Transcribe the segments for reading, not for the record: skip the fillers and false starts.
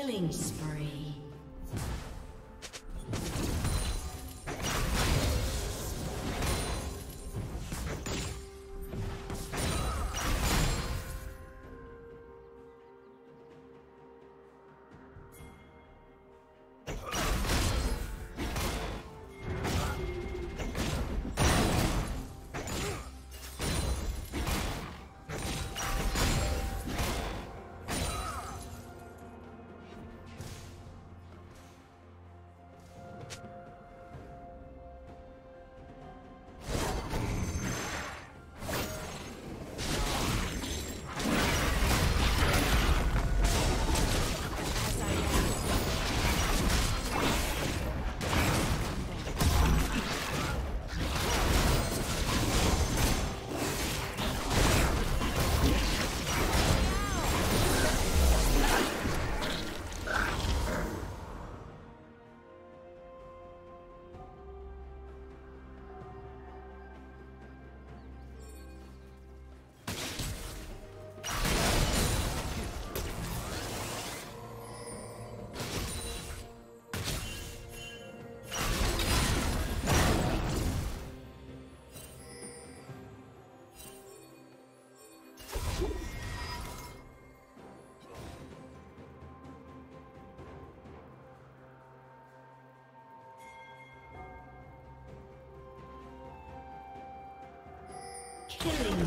Killing spree. Killing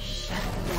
Shut down.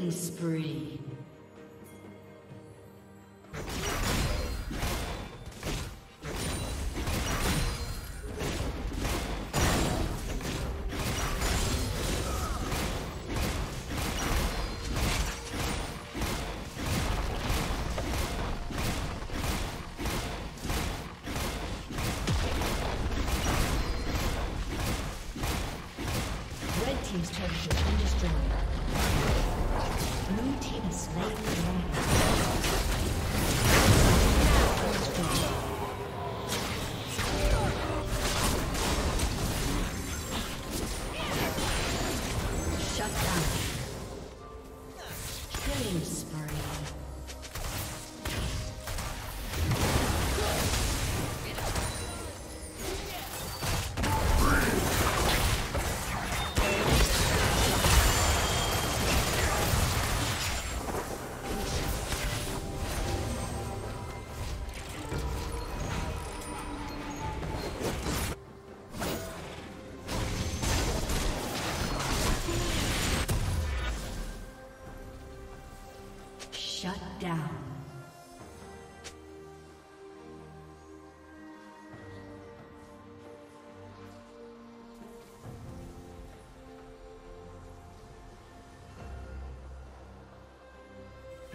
Killing spree.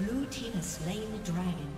Blue team has slain the dragon.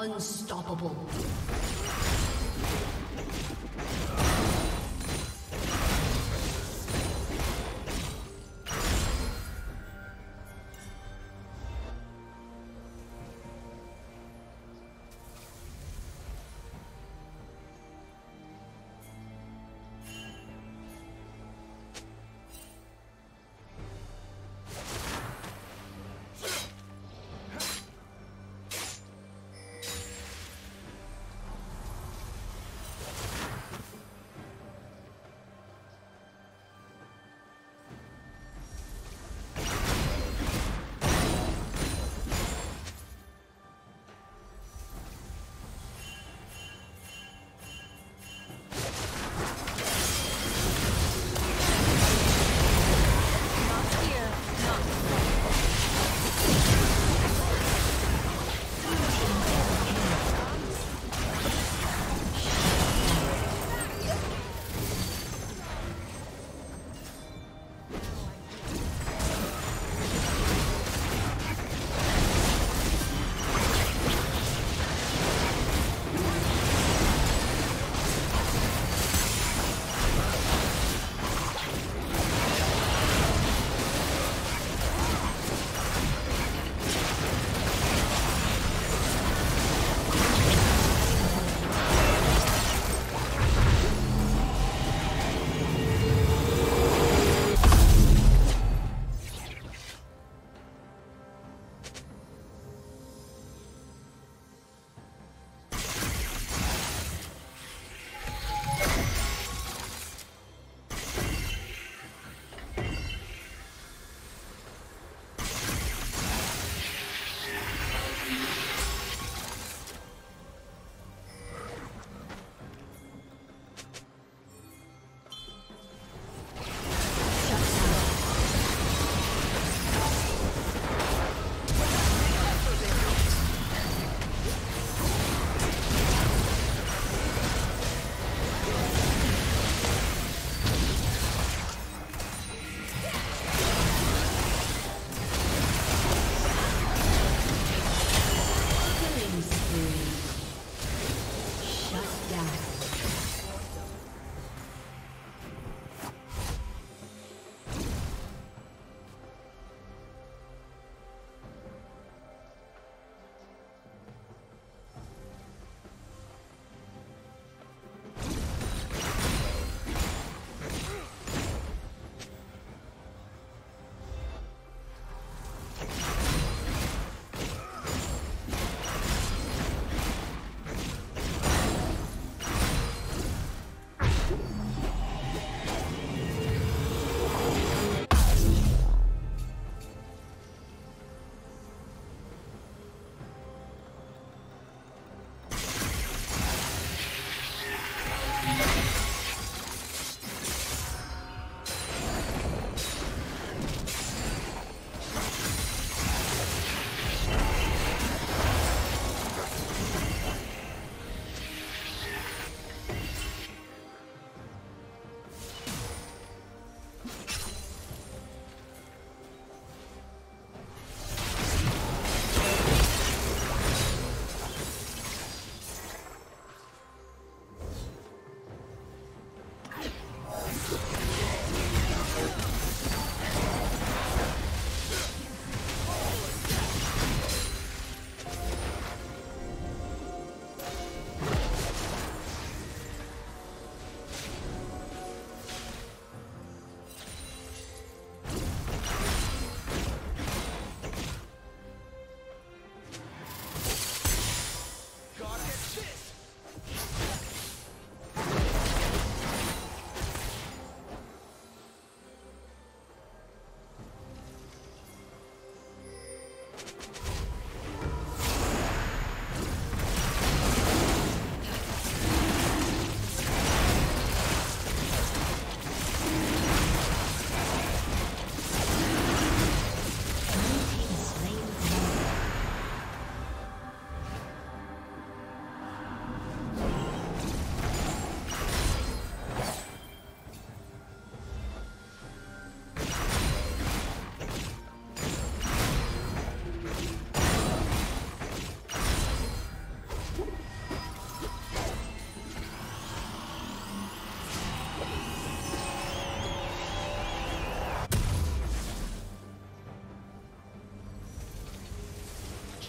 Unstoppable.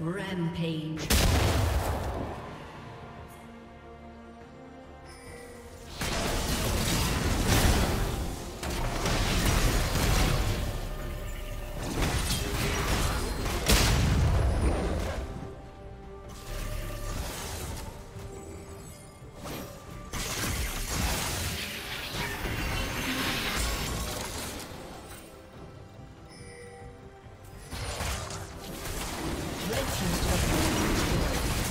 Rampage. Red team's turret has been destroyed.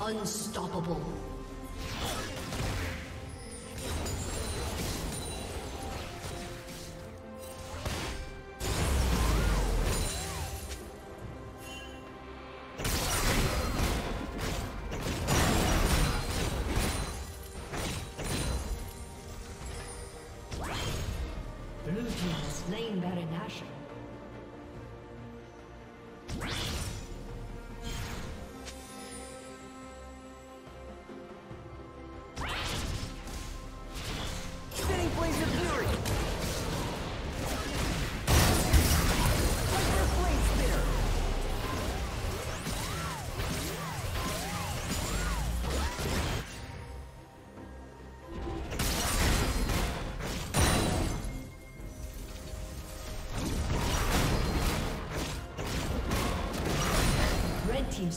Unstoppable. Blue team has slain Baron Asher. Team's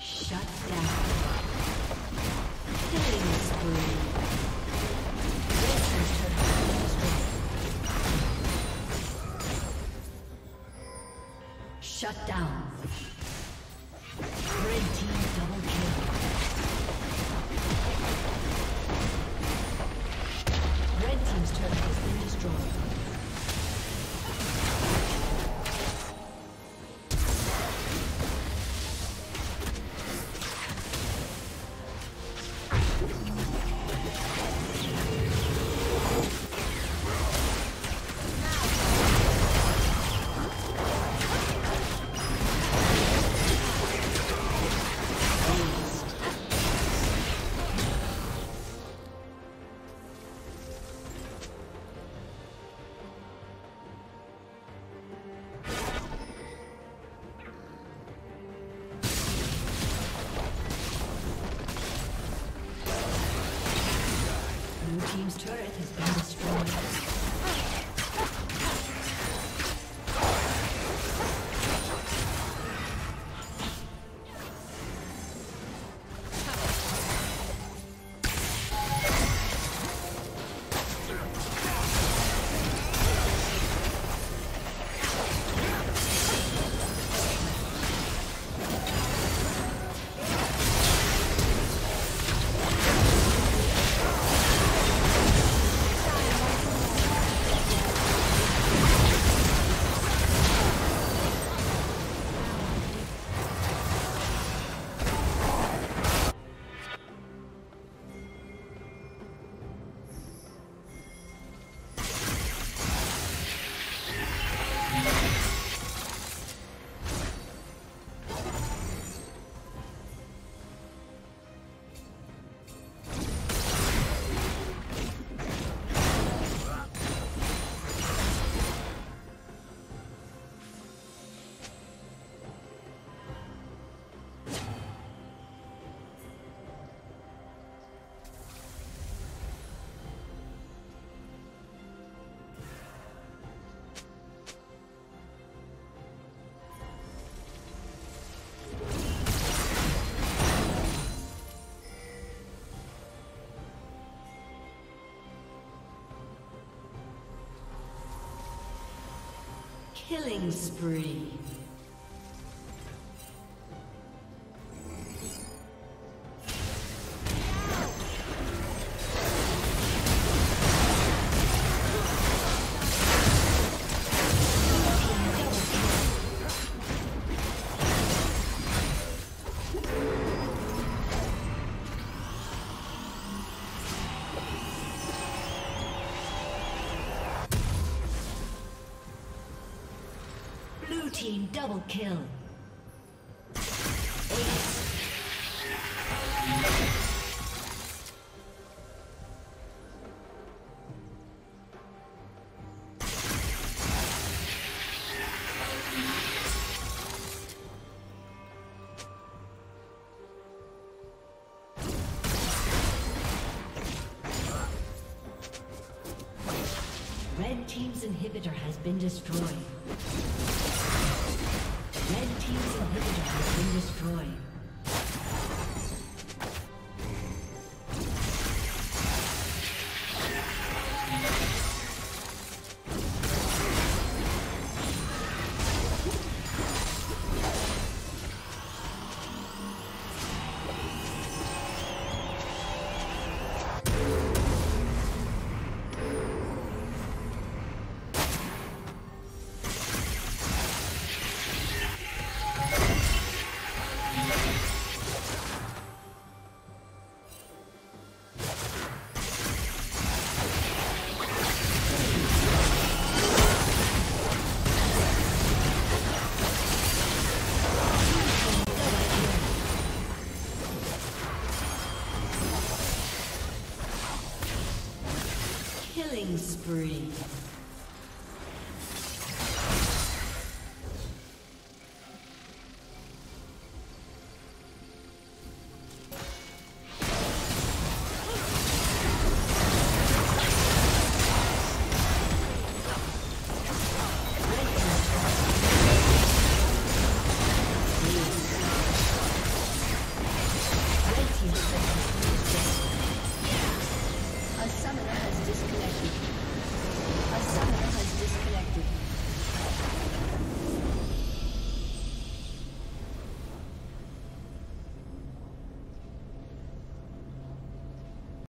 Shut down. Killing spree. Red team's turret has been destroyed. Shut down. Red team double kill. Red team's turret has been destroyed. Team's turret has been destroyed. Killing spree. Team double kill. Red team's inhibitor has been destroyed. Red team's inhibitor has been destroyed.